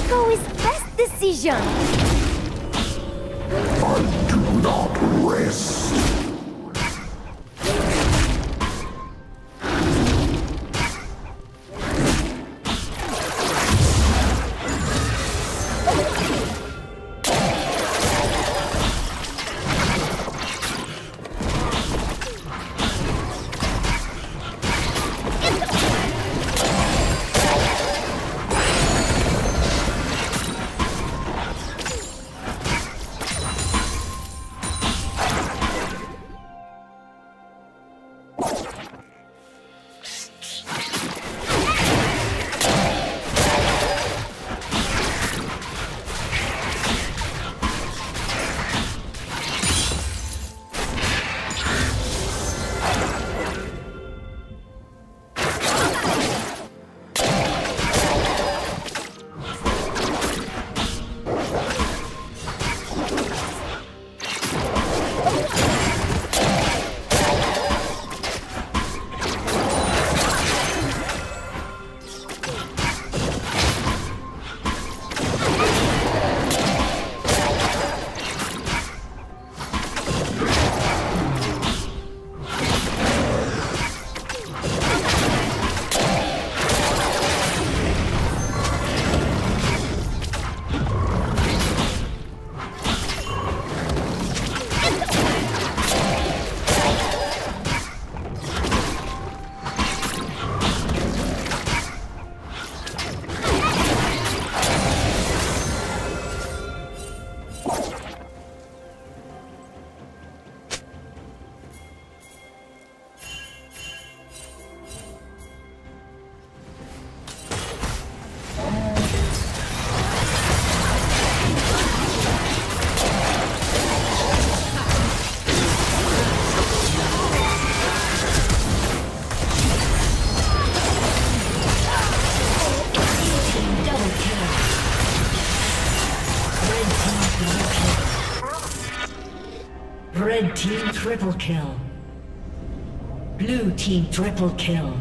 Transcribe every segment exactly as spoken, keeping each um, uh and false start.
Eco is best decision. I do not rest. Red team triple kill. Blue team triple kill.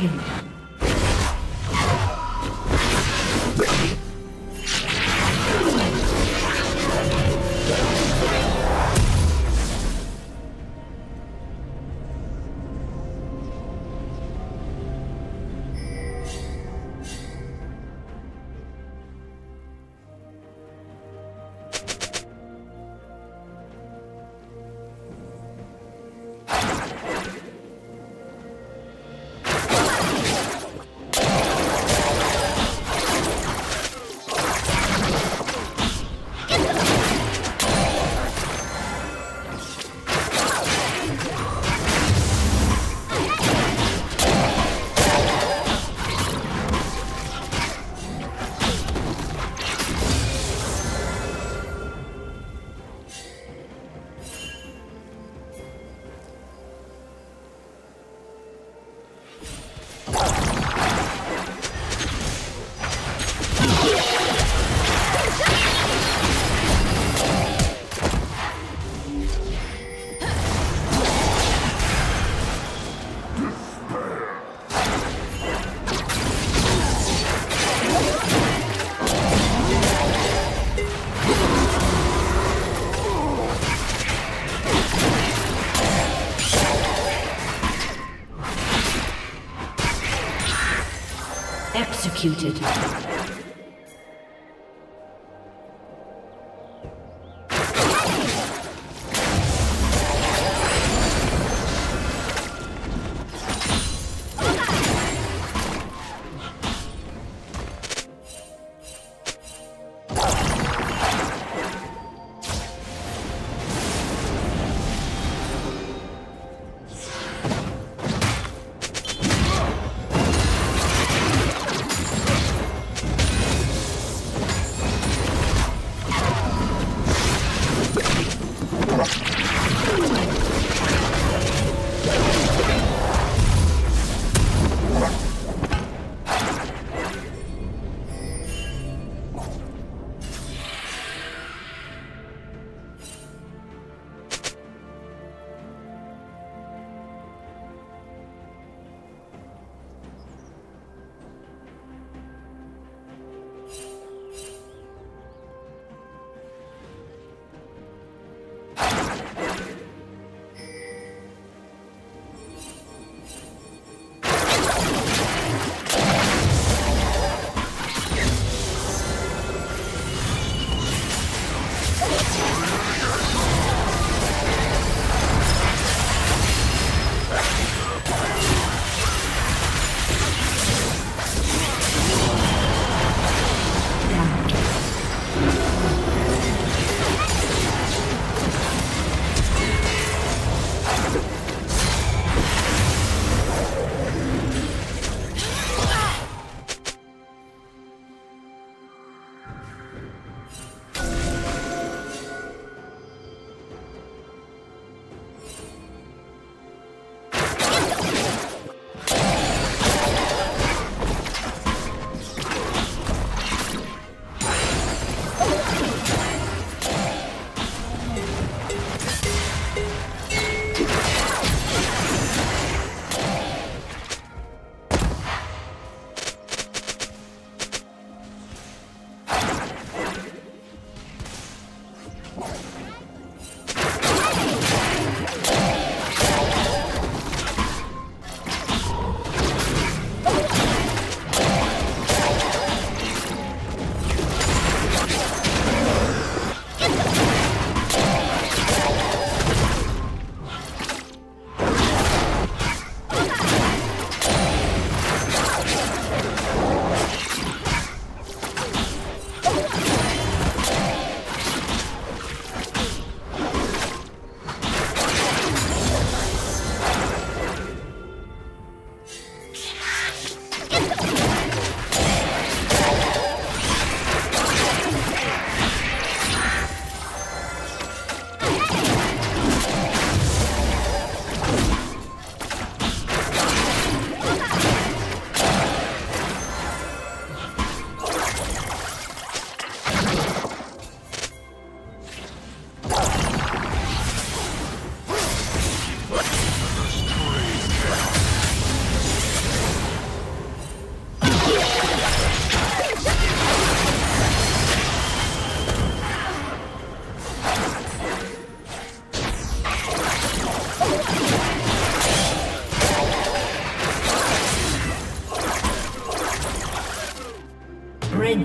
dragon. Executed.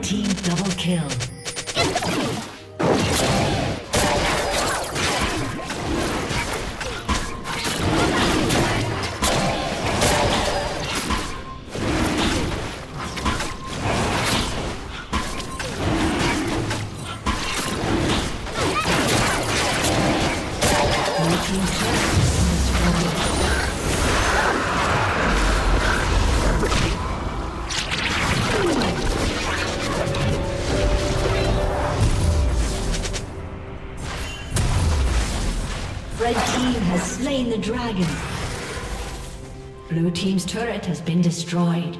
Team double kill. The dragon. Blue team's turret has been destroyed.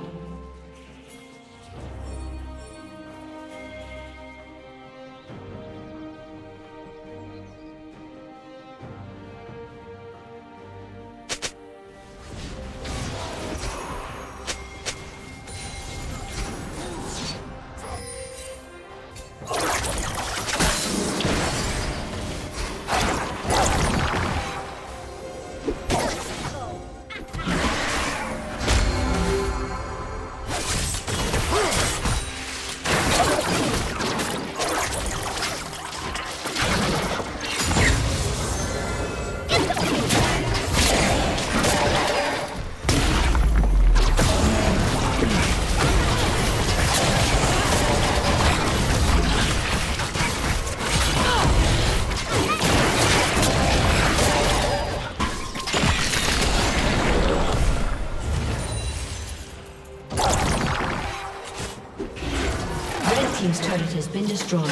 Team's turret has been destroyed.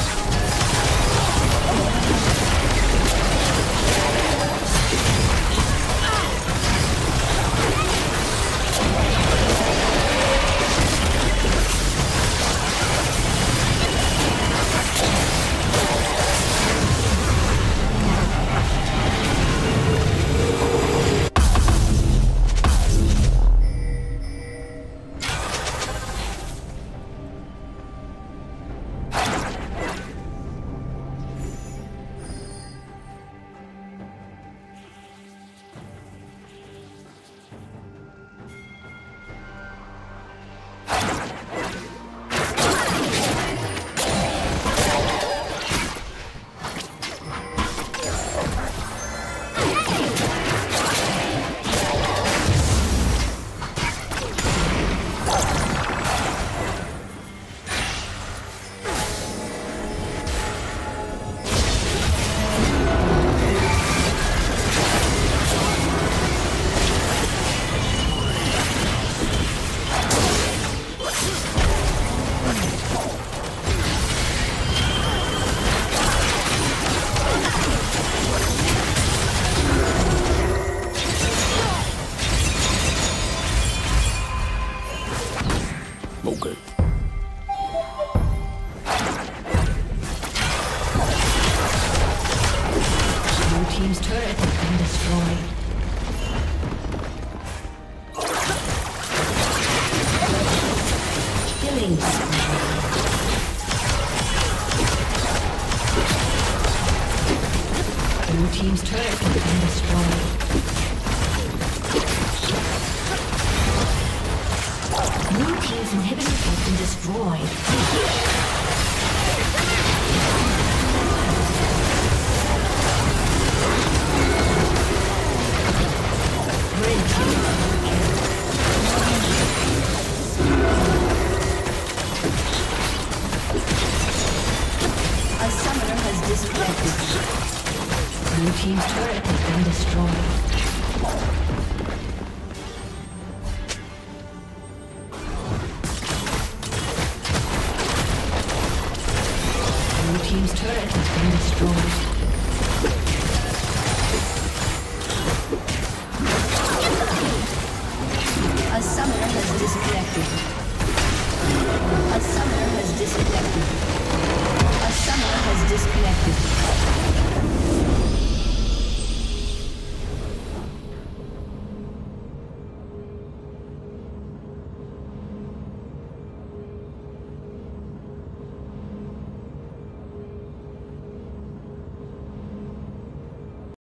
Team's turret has been destroyed.